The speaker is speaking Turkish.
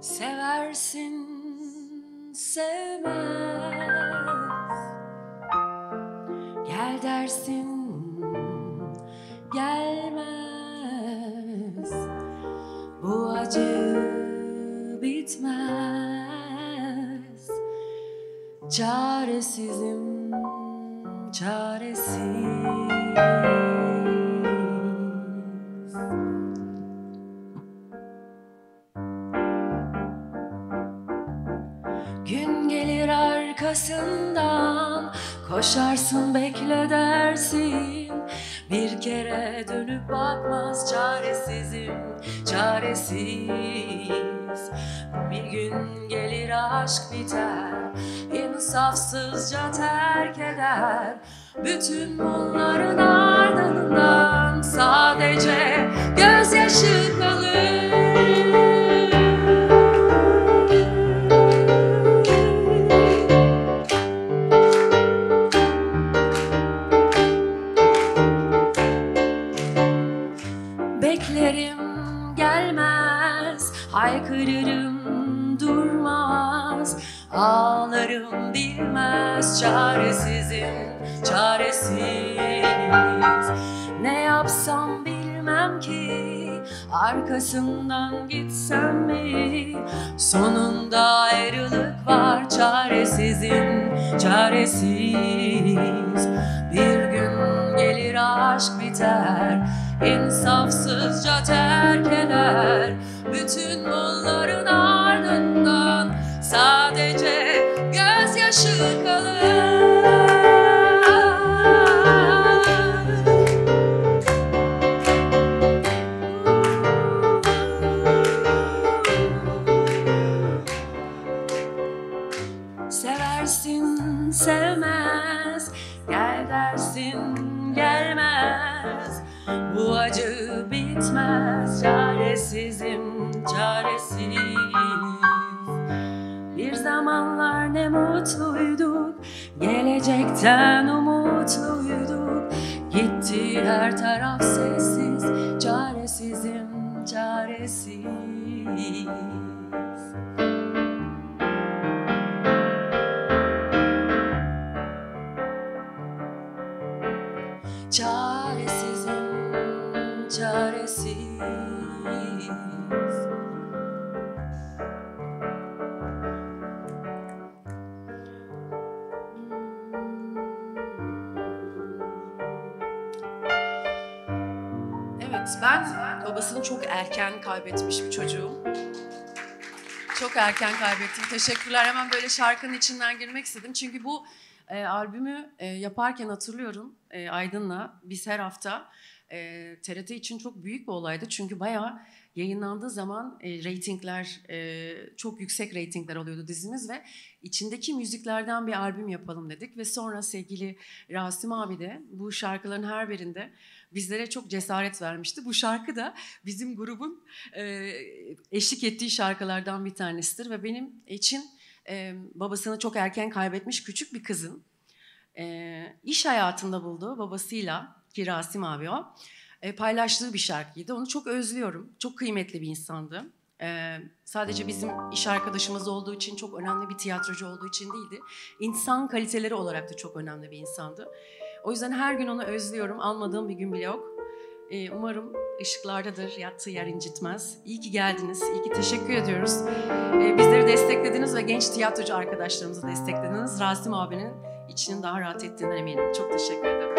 Seversin, sevmez. Gel dersin, gelmez. Bu acı bitmez. Çaresizim, çaresiz. Gün gelir arkasından, koşarsın bekle dersin. Bir kere dönüp bakmaz, çaresizim, çaresiz. Bir gün gelir aşk biter, insafsızca terk eder. Bütün bunların ardından sadece gözyaşı kalır. Beklerim gelmez, haykırırım durmaz, ağlarım bilmez, çaresizim, çaresiz. Ne yapsam bilmem ki, arkasından gitsem mi? Sonunda ayrılık var, çaresizim, çaresiz. Bir gün gelir aşk biter, İnsafsızca terk eder. Bütün bunların ardından sadece gözyaşı kalır. Seversin, sevmez. Gel dersin, gelmez. Bu acı bitmez, çaresizim, çaresiz. Bir zamanlar ne mutluyduk, gelecekten umutluyduk. Gitti her taraf sessiz, çaresizim, çaresiz. Çaresizim, çaresiz. Evet, ben babasını çok erken kaybetmiş bir çocuğum. Çok erken kaybettim. Teşekkürler. Hemen böyle şarkının içinden girmek istedim. Çünkü bu albümü yaparken hatırlıyorum Aydın'la. Biz her hafta TRT için çok büyük bir olaydı. Çünkü bayağı yayınlandığı zaman reytingler, çok yüksek reytingler alıyordu dizimiz ve içindeki müziklerden bir albüm yapalım dedik. Ve sonra sevgili Rasim abi de bu şarkıların her birinde bizlere çok cesaret vermişti. Bu şarkı da bizim grubun eşlik ettiği şarkılardan bir tanesidir. Ve benim için babasını çok erken kaybetmiş küçük bir kızın iş hayatında bulduğu babasıyla, ki Rasim abi o, paylaştığı bir şarkıydı. Onu çok özlüyorum. Çok kıymetli bir insandı. Sadece bizim iş arkadaşımız olduğu için, çok önemli bir tiyatrocu olduğu için değildi. İnsan kaliteleri olarak da çok önemli bir insandı. O yüzden her gün onu özlüyorum. Almadığım bir gün bile yok. Umarım ışıklardadır, yattığı yer incitmez. İyi ki geldiniz, iyi ki teşekkür ediyoruz. Bizleri desteklediniz ve genç tiyatrocu arkadaşlarımızı desteklediniz. Rasim abinin içinin daha rahat ettiğinden eminim. Çok teşekkür ederim.